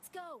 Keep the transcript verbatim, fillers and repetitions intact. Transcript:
Let's go!